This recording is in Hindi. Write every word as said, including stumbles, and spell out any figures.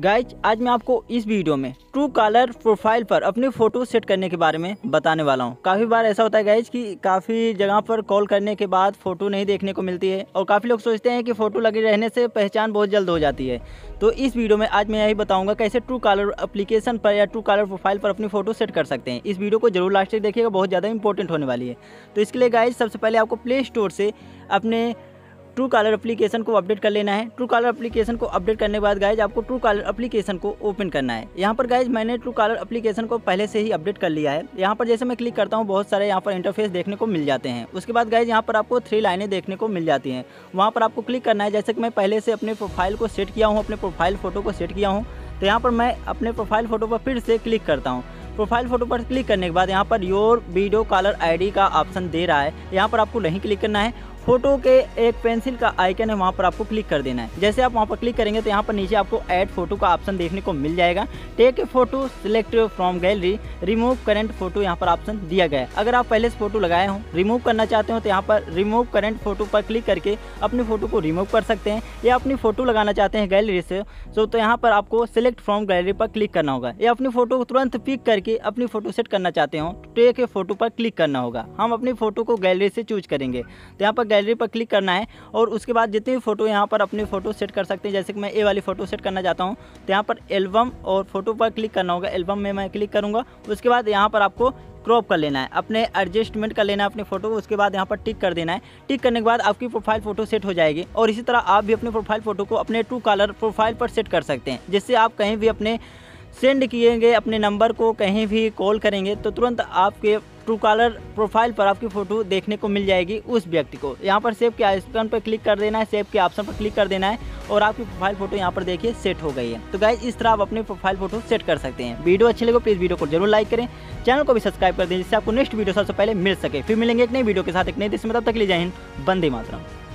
गाइज आज मैं आपको इस वीडियो में ट्रू कॉलर प्रोफाइल पर अपनी फ़ोटो सेट करने के बारे में बताने वाला हूं। काफ़ी बार ऐसा होता है गाइज कि काफ़ी जगह पर कॉल करने के बाद फ़ोटो नहीं देखने को मिलती है और काफ़ी लोग सोचते हैं कि फ़ोटो लगे रहने से पहचान बहुत जल्द हो जाती है। तो इस वीडियो में आज मैं यही बताऊंगा कैसे ट्रू कॉलर एप्लीकेशन पर या ट्रू कॉलर प्रोफाइल पर अपनी फ़ोटो सेट कर सकते हैं। इस वीडियो को जरूर लास्ट तक देखिएगा, बहुत ज़्यादा इंपॉर्टेंट होने वाली है। तो इसके लिए गाइज सबसे पहले आपको प्ले स्टोर से अपने ट्रू कॉलर एप्लीकेशन को अपडेट कर लेना है। ट्रू कॉलर एप्लीकेशन को अपडेट करने के बाद गाइज आपको ट्रू कॉलर एप्लीकेशन को ओपन करना है। यहाँ पर गाइज मैंने ट्रू कॉलर एप्लीकेशन को पहले से ही अपडेट कर लिया है। यहाँ पर जैसे मैं क्लिक करता हूँ बहुत सारे यहाँ पर इंटरफेस देखने को मिल जाते हैं। उसके बाद गाइज यहाँ पर आपको थ्री लाइनें देखने को मिल जाती हैं, वहाँ पर आपको क्लिक करना है। जैसे कि मैं पहले से अपने प्रोफाइल को सेट किया हूँ, अपने प्रोफाइल फ़ोटो को सेट किया हूँ, तो यहाँ पर मैं अपने प्रोफाइल फ़ोटो पर फिर से क्लिक करता हूँ। प्रोफाइल फ़ोटो पर क्लिक करने के बाद यहाँ पर योर वीडियो कॉलर आईडी का ऑप्शन दे रहा है, यहाँ पर आपको नहीं क्लिक करना है। फ़ोटो के एक पेंसिल का आइकन है, वहाँ पर आपको क्लिक कर देना है। जैसे आप वहाँ पर क्लिक करेंगे तो यहाँ पर नीचे आपको ऐड फोटो का ऑप्शन देखने को मिल जाएगा। Take a photo, select from gallery, remove current photo, यहाँ पर ऑप्शन दिया गया है। अगर आप पहले से फोटो लगाए हों, रिमूव करना चाहते हो तो यहाँ पर रिमूव करंट फोटो पर क्लिक करके अपनी फ़ोटो को रिमूव कर सकते हैं, या अपनी फ़ोटो लगाना चाहते हैं गैलरी से सो तो यहाँ पर आपको सिलेक्ट फ्रॉम गैलरी पर क्लिक करना होगा, या अपनी फ़ोटो को तुरंत पिक करके अपनी फ़ोटो सेट करना चाहते हो टेक ए फोटो पर क्लिक करना होगा। हम अपनी फ़ोटो को गैलरी से चूज करेंगे तो यहाँ पर गैलरी पर क्लिक करना है और उसके बाद जितनी भी फ़ोटो यहाँ पर अपनी फ़ोटो सेट कर सकते हैं। जैसे कि मैं ए वाली फ़ोटो सेट करना चाहता हूँ तो यहाँ पर एल्बम और फोटो पर क्लिक करना होगा। एल्बम में मैं क्लिक करूँगा, उसके बाद यहाँ पर आपको क्रॉप कर लेना है, अपने एडजस्टमेंट कर लेना है अपनी फ़ोटो को। उसके बाद यहाँ पर टिक कर देना है। टिक करने के बाद आपकी प्रोफाइल फ़ोटो सेट हो जाएगी। और इसी तरह आप भी अपने प्रोफाइल फ़ोटो को अपने ट्रू कॉलर प्रोफाइल पर सेट कर सकते हैं, जिससे आप कहीं भी अपने सेंड किएंगे अपने नंबर को, कहीं भी कॉल करेंगे तो तुरंत आपके ट्रू कॉलर प्रोफाइल पर आपकी फ़ोटो देखने को मिल जाएगी उस व्यक्ति को। यहाँ पर सेव के आइकन पर क्लिक कर देना है, सेव के ऑप्शन पर क्लिक कर देना है और आपकी प्रोफाइल फ़ोटो यहाँ पर देखिए सेट हो गई है। तो गाइज इस तरह आप अपनी प्रोफाइल फ़ोटो सेट कर सकते हैं। वीडियो अच्छी लगे प्लीज़ वीडियो को जरूर लाइक करें, चैनल को भी सब्सक्राइब कर दें जिससे आपको नेक्स्ट वीडियो सबसे पहले मिल सके। फिर मिलेंगे एक नई वीडियो के साथ एक नई देश में, तब तक के लिए जय हिंद, वंदे मातरम।